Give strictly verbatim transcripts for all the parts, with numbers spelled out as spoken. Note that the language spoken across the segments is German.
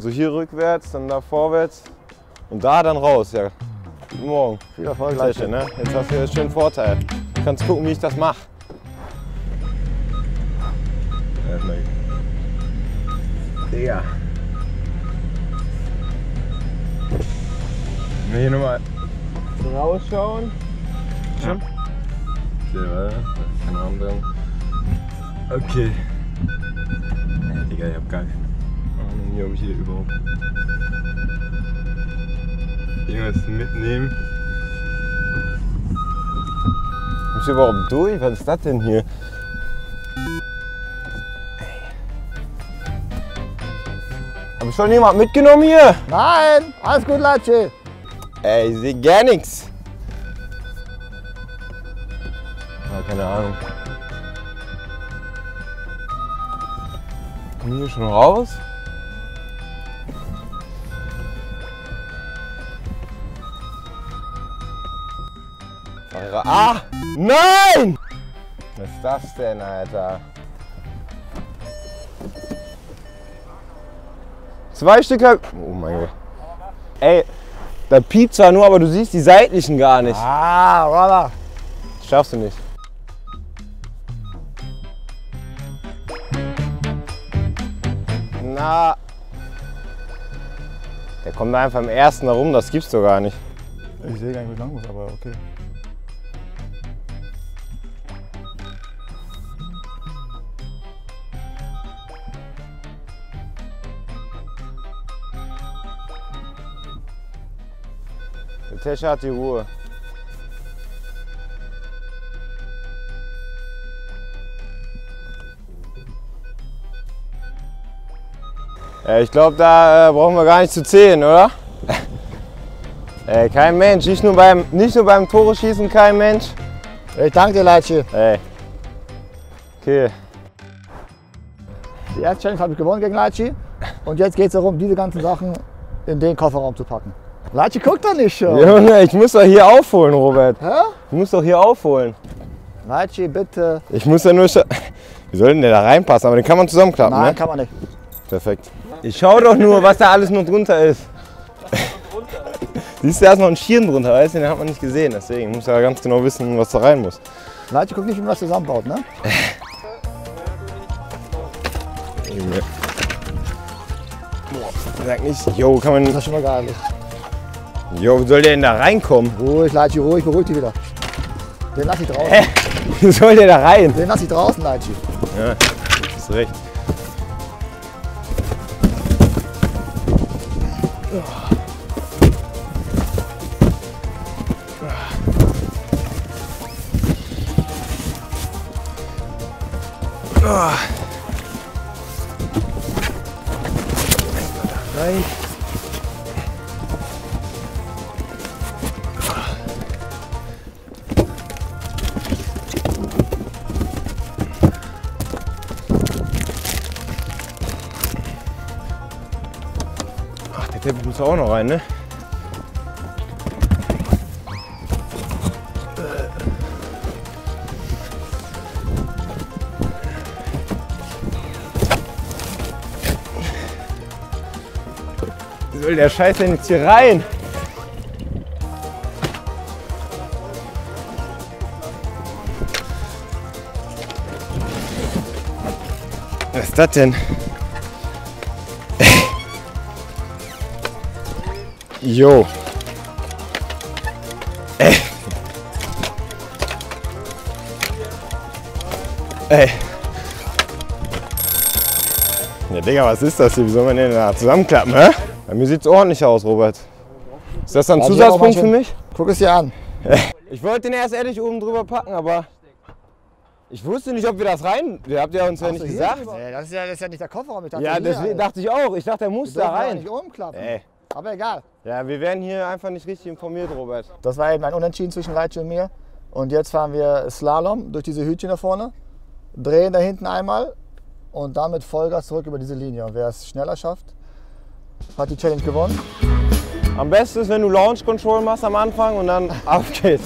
Also hier rückwärts, dann da vorwärts und da dann raus. Ja. Guten Morgen. Viel Erfolg, Leitsch, ne? Jetzt hast du hier einen schönen Vorteil. Du kannst gucken, wie ich das mache. Ja. Hier nochmal rausschauen. Ja. Silber, keine Ahnung dran. Okay. Ja, Digga, ich hab gar keine Ahnung hier, ob ich hier überhaupt irgendwas mitnehmen. Bist du überhaupt durch? Was ist das denn hier? Hab schon jemand mitgenommen hier? Nein, alles gut, Leitsche. Ey, ich seh gar nichts. Ja, keine Ahnung. Kommen wir hier schon raus? Ah! Nein! Was ist das denn, Alter? Zwei Stück hab... Oh mein Gott. Ey, da piept zwar nur, aber du siehst die seitlichen gar nicht. Ah, Roller. Das schaffst du nicht. Na. Der kommt einfach im ersten herum, das gibt's doch gar nicht. Ich sehe gar nicht, wo ich lang muss, aber okay. Der Tesche hat die Ruhe. Ja, ich glaube, da äh, brauchen wir gar nicht zu zählen, oder? äh, kein Mensch, nicht nur beim, nicht nur beim Tore schießen, kein Mensch. Ich danke dir, Leitsche. Ey. Okay. Die erste Challenge habe ich gewonnen gegen Leitsche. Und jetzt geht es darum, diese ganzen Sachen in den Kofferraum zu packen. Leitsche guckt doch nicht schon. Junge, ich muss doch hier aufholen, Robert. Hä? Ich muss doch hier aufholen. Leitsche, bitte. Ich muss ja nur... Wie soll denn der da reinpassen? Aber den kann man zusammenklappen, nein, ne? Nein, kann man nicht. Perfekt. Ich schau doch nur, was da alles noch drunter ist. Siehst du, da ist noch ein Schirm drunter, weißt du? Den hat man nicht gesehen, deswegen muss ja ganz genau wissen, was da rein muss. Leitsche guckt nicht, wie man das zusammenbaut, ne? Boah, sag nicht, jo, kann man... Das ist schon mal gar nicht. Jo, wie soll der denn da reinkommen? Ruhig, Leitsche, ruhig, beruhig dich wieder. Den lass ich draußen. Hä? Wie soll der da rein? Den lass ich draußen, Leitsche. Ja, du hast recht. Rein. Der Teppich muss auch noch rein, ne? Wie soll der Scheiß denn jetzt hier rein? Was ist das denn? Jo. Ey. Ey. Ja, Digga, was ist das hier? Wie soll man den da zusammenklappen, hä? Bei mir sieht's ordentlich aus, Robert. Ist das dann ein Zusatzpunkt für mich? Guck es dir an. Ich wollte den erst ehrlich oben drüber packen, aber ich wusste nicht, ob wir das rein... Habt ihr uns ja nicht gesagt? Nee, das ist ja, das ist ja nicht der Kofferraum. Ich dachte, ja, das dachte ich auch. Ich dachte, der muss da rein. Nicht umklappen. Ey. Aber egal. Ja, wir werden hier einfach nicht richtig informiert, Robert. Das war eben ein Unentschieden zwischen Leitsche und mir. Und jetzt fahren wir Slalom durch diese Hütchen da vorne, drehen da hinten einmal und dann mit Vollgas zurück über diese Linie. Und wer es schneller schafft, hat die Challenge gewonnen. Am besten ist, wenn du Launch Control machst am Anfang und dann auf geht's.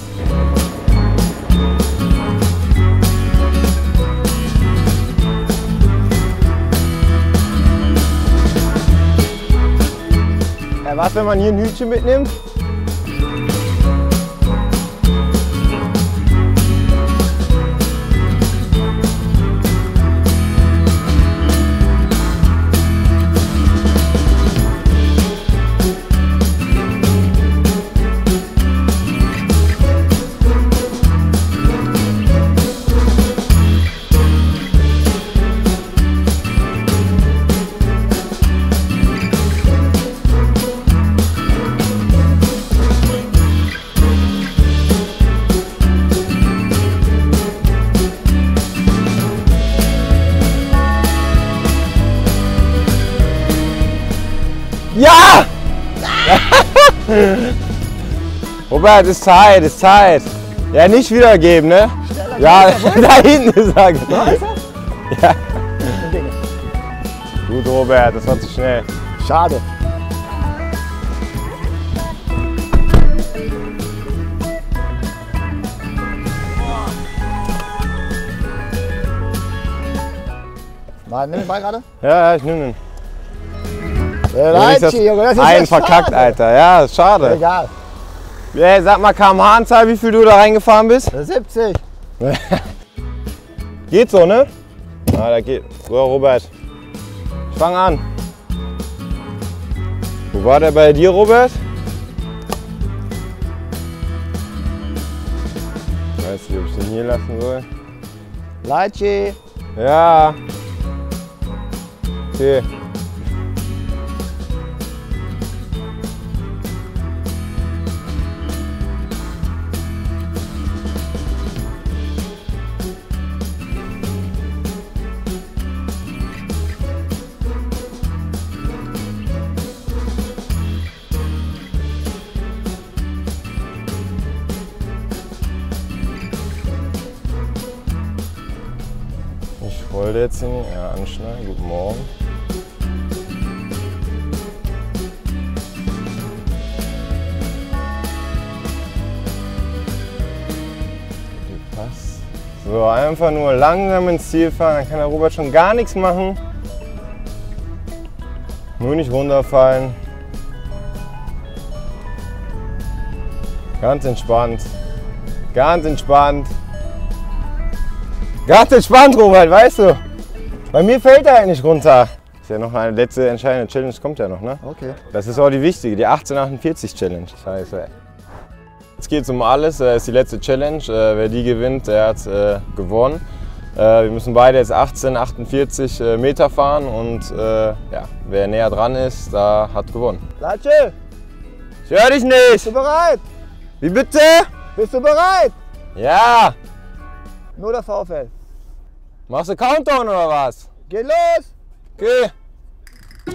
Was, wenn man hier ein Hütchen mitnimmt? Ja! Robert, ist Zeit, ist Zeit. Ja, nicht wiedergeben, ne? Schneller, ja, da hinten ist er. Ja. Gut, Robert, das war zu schnell. Schade. Nimm den Ball gerade? Ja, ich nehme den. Leitsch, Junge, das ist ein verkackt, schade. Alter. Ja, ist schade. Egal. Yeah, sag mal K M H-Anzahl, wie viel du da reingefahren bist? siebzig. Geht so, ne? Ah, da geht. So, Robert. Ich fang an. Wo war der bei dir, Robert? Ich weiß nicht, ob ich den hier lassen soll. Leitsch. Ja. Okay. Ich wollte jetzt hier nicht ja, anschneiden. Guten Morgen. Pass. So, einfach nur langsam ins Ziel fahren, dann kann der Robert schon gar nichts machen. Nur nicht runterfallen. Ganz entspannt. Ganz entspannt. Ganz entspannt, Robert, weißt du? Bei mir fällt er halt nicht runter. Ist ja noch eine letzte entscheidende Challenge, kommt ja noch, ne? Okay. Das ist auch die wichtige, die achtzehnhundertachtundvierzig Challenge. Scheiße. Jetzt geht's um alles, das ist die letzte Challenge. Wer die gewinnt, der hat äh, gewonnen. Äh, wir müssen beide jetzt achtzehnhundertachtundvierzig äh, Meter fahren und äh, ja, wer näher dran ist, da hat gewonnen. Leitsch! Ich höre dich nicht! Bist du bereit? Wie bitte? Bist du bereit? Ja! Nur der VfL. Machst du Countdown oder was? Geh los! Geh!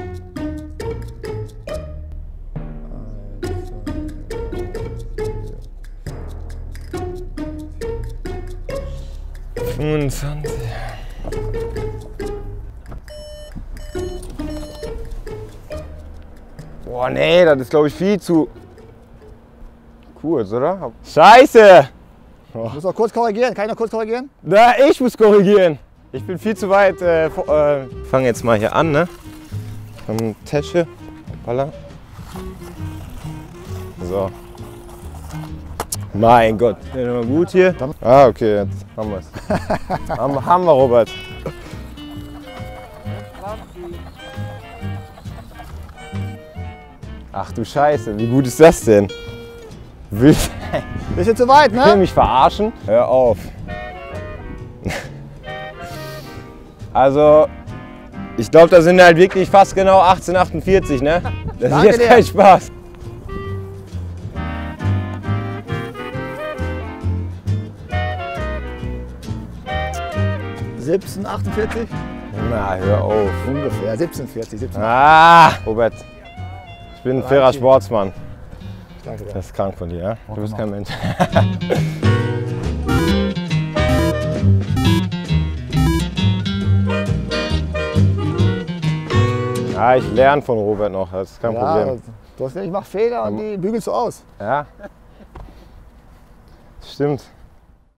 fünfundzwanzig. Boah, nee, das ist glaube ich viel zu kurz, oder? Scheiße! Oh. Du musst auch kurz korrigieren. Kann ich noch kurz korrigieren? Na, ich muss korrigieren. Ich bin viel zu weit. Äh, äh. Ich fange jetzt mal hier an, ne? Vom Tesche. Hoppala. So. Mein Gott. Ist immer gut hier. Ah, okay, jetzt haben wir es. haben, haben wir, Robert. Ach du Scheiße, wie gut ist das denn? Wild. Bisschen zu weit, ne? Ich will mich verarschen. Hör auf. Also, ich glaube, da sind halt wirklich fast genau achtzehn achtundvierzig, ne? Das ist jetzt kein Spaß. siebzehn achtundvierzig? Na, hör auf. Ungefähr, siebzehn vierzig. Ah, Robert, ich bin ein fairer Sportsmann. Danke, das ist krank von dir, ja? Du bist kein Mensch. Ja, ich lerne von Robert noch, das ist kein ja, Problem. Du hast, ich mache Fehler und die bügelst du aus. Ja. Stimmt.